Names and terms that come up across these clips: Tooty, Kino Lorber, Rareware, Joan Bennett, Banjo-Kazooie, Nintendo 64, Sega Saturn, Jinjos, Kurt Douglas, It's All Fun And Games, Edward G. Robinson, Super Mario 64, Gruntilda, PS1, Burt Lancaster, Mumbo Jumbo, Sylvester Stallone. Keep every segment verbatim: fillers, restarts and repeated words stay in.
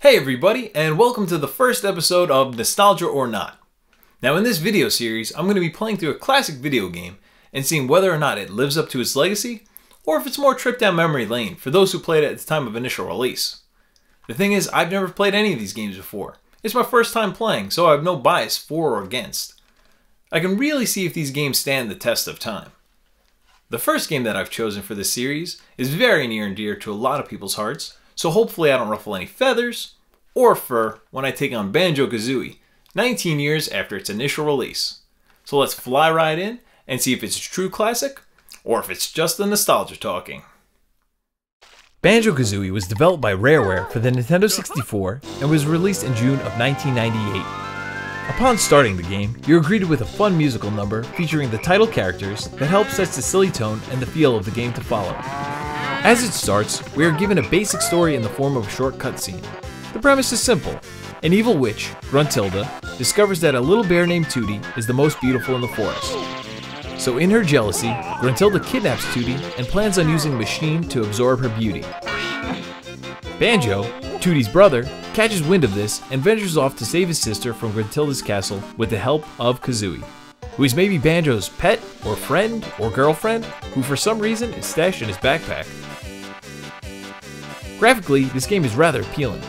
Hey everybody, and welcome to the first episode of Nostalgia or Not. Now in this video series, I'm going to be playing through a classic video game and seeing whether or not it lives up to its legacy, or if it's more trip down memory lane for those who played it at the time of initial release. The thing is, I've never played any of these games before. It's my first time playing, so I have no bias for or against. I can really see if these games stand the test of time. The first game that I've chosen for this series is very near and dear to a lot of people's hearts, so hopefully I don't ruffle any feathers or fur when I take on Banjo-Kazooie, nineteen years after its initial release. So let's fly right in and see if it's a true classic or if it's just the nostalgia talking. Banjo-Kazooie was developed by Rareware for the Nintendo sixty-four and was released in June of nineteen ninety-eight. Upon starting the game, you're greeted with a fun musical number featuring the title characters that help set the silly tone and the feel of the game to follow. As it starts, we are given a basic story in the form of a short cutscene. The premise is simple. An evil witch, Gruntilda, discovers that a little bear named Tooty is the most beautiful in the forest. So in her jealousy, Gruntilda kidnaps Tooty and plans on using a machine to absorb her beauty. Banjo, Tooty's brother, catches wind of this and ventures off to save his sister from Gruntilda's castle with the help of Kazooie, who is maybe Banjo's pet or friend or girlfriend, who for some reason is stashed in his backpack. Graphically, this game is rather appealing.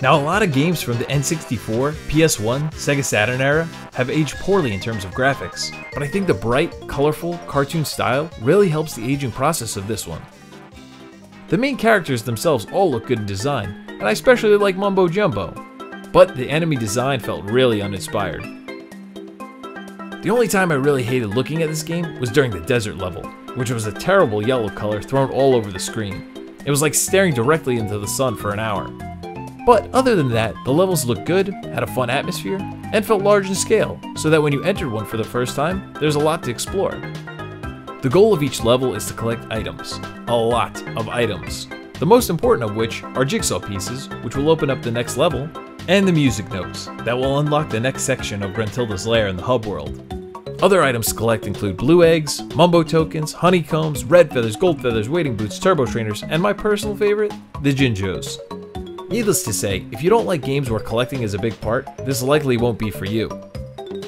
Now, a lot of games from the N sixty-four, P S one, Sega Saturn era have aged poorly in terms of graphics, but I think the bright, colorful, cartoon style really helps the aging process of this one. The main characters themselves all look good in design, and I especially like Mumbo Jumbo, but the enemy design felt really uninspired. The only time I really hated looking at this game was during the desert level, which was a terrible yellow color thrown all over the screen. It was like staring directly into the sun for an hour. But other than that, the levels looked good, had a fun atmosphere, and felt large in scale, so that when you entered one for the first time, there's a lot to explore. The goal of each level is to collect items. A lot of items. The most important of which are jigsaw pieces, which will open up the next level, and the music notes, that will unlock the next section of Gruntilda's lair in the hub world. Other items to collect include blue eggs, mumbo tokens, honeycombs, red feathers, gold feathers, wading boots, turbo trainers, and my personal favorite, the Jinjos. Needless to say, if you don't like games where collecting is a big part, this likely won't be for you.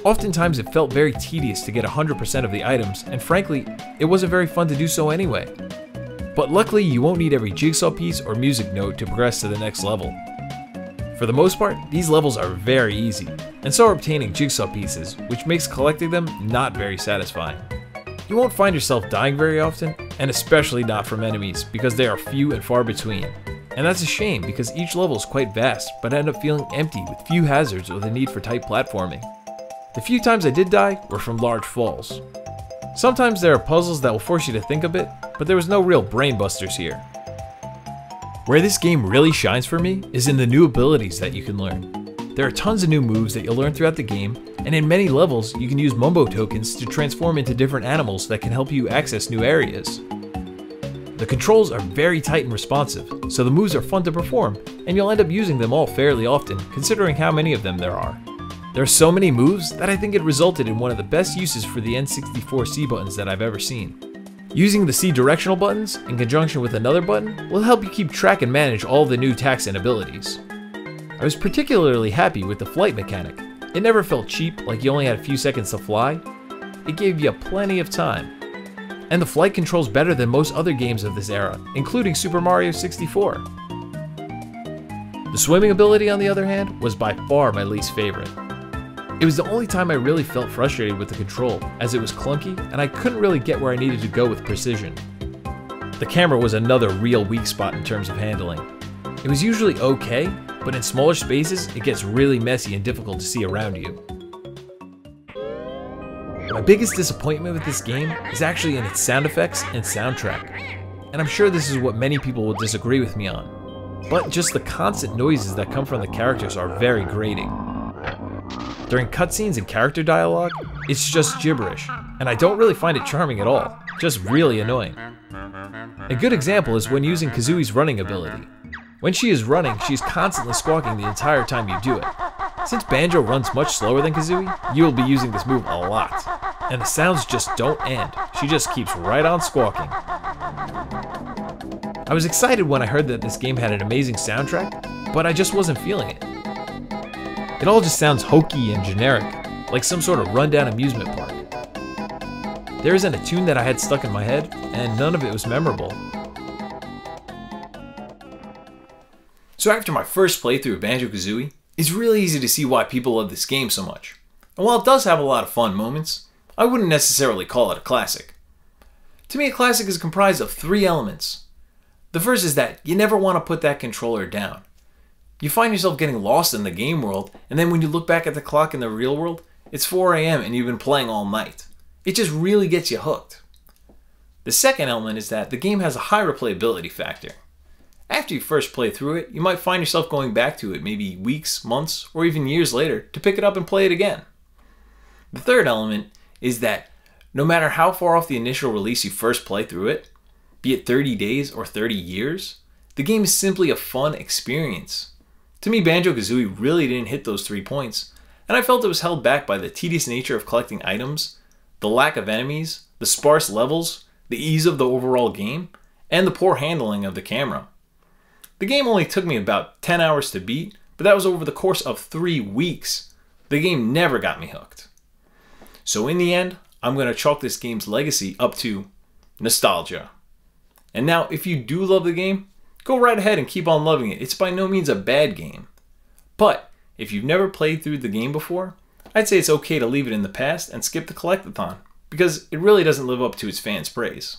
Oftentimes it felt very tedious to get one hundred percent of the items, and frankly, it wasn't very fun to do so anyway. But luckily you won't need every jigsaw piece or music note to progress to the next level. For the most part, these levels are very easy, and so are obtaining jigsaw pieces, which makes collecting them not very satisfying. You won't find yourself dying very often, and especially not from enemies, because they are few and far between. And that's a shame, because each level is quite vast, but I end up feeling empty with few hazards or the need for tight platforming. The few times I did die were from large falls. Sometimes there are puzzles that will force you to think a bit, but there was no real brain busters here. Where this game really shines for me is in the new abilities that you can learn. There are tons of new moves that you'll learn throughout the game, and in many levels you can use Mumbo tokens to transform into different animals that can help you access new areas. The controls are very tight and responsive, so the moves are fun to perform, and you'll end up using them all fairly often considering how many of them there are. There are so many moves that I think it resulted in one of the best uses for the N sixty-four C buttons that I've ever seen. Using the C directional buttons in conjunction with another button will help you keep track and manage all the new attacks and abilities. I was particularly happy with the flight mechanic. It never felt cheap, like you only had a few seconds to fly. It gave you plenty of time. And the flight controls better than most other games of this era, including Super Mario sixty-four. The swimming ability, on the other hand, was by far my least favorite. It was the only time I really felt frustrated with the control, as it was clunky and I couldn't really get where I needed to go with precision. The camera was another real weak spot in terms of handling. It was usually okay, but in smaller spaces it gets really messy and difficult to see around you. My biggest disappointment with this game is actually in its sound effects and soundtrack, and I'm sure this is what many people will disagree with me on, but just the constant noises that come from the characters are very grating. During cutscenes and character dialogue, it's just gibberish, and I don't really find it charming at all, just really annoying. A good example is when using Kazooie's running ability. When she is running, she's constantly squawking the entire time you do it. Since Banjo runs much slower than Kazooie, you will be using this move a lot, and the sounds just don't end, she just keeps right on squawking. I was excited when I heard that this game had an amazing soundtrack, but I just wasn't feeling it. It all just sounds hokey and generic, like some sort of rundown amusement park. There isn't a tune that I had stuck in my head, and none of it was memorable. So after my first playthrough of Banjo-Kazooie, it's really easy to see why people love this game so much. And while it does have a lot of fun moments, I wouldn't necessarily call it a classic. To me, a classic is comprised of three elements. The first is that you never want to put that controller down. You find yourself getting lost in the game world, and then when you look back at the clock in the real world, it's four A M and you've been playing all night. It just really gets you hooked. The second element is that the game has a high replayability factor. After you first play through it, you might find yourself going back to it maybe weeks, months, or even years later to pick it up and play it again. The third element is that no matter how far off the initial release you first play through it, be it thirty days or thirty years, the game is simply a fun experience. To me, Banjo-Kazooie really didn't hit those three points, and I felt it was held back by the tedious nature of collecting items, the lack of enemies, the sparse levels, the ease of the overall game, and the poor handling of the camera. The game only took me about ten hours to beat, but that was over the course of three weeks. The game never got me hooked. So in the end, I'm going to chalk this game's legacy up to nostalgia. And now, if you do love the game, go right ahead and keep on loving it. It's by no means a bad game. But if you've never played through the game before, I'd say it's okay to leave it in the past and skip the collectathon, because it really doesn't live up to its fans' praise.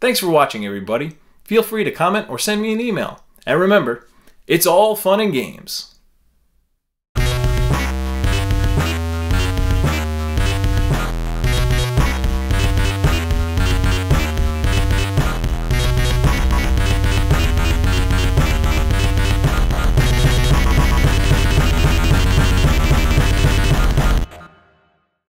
Thanks for watching, everybody. Feel free to comment or send me an email. And remember, it's all fun and games.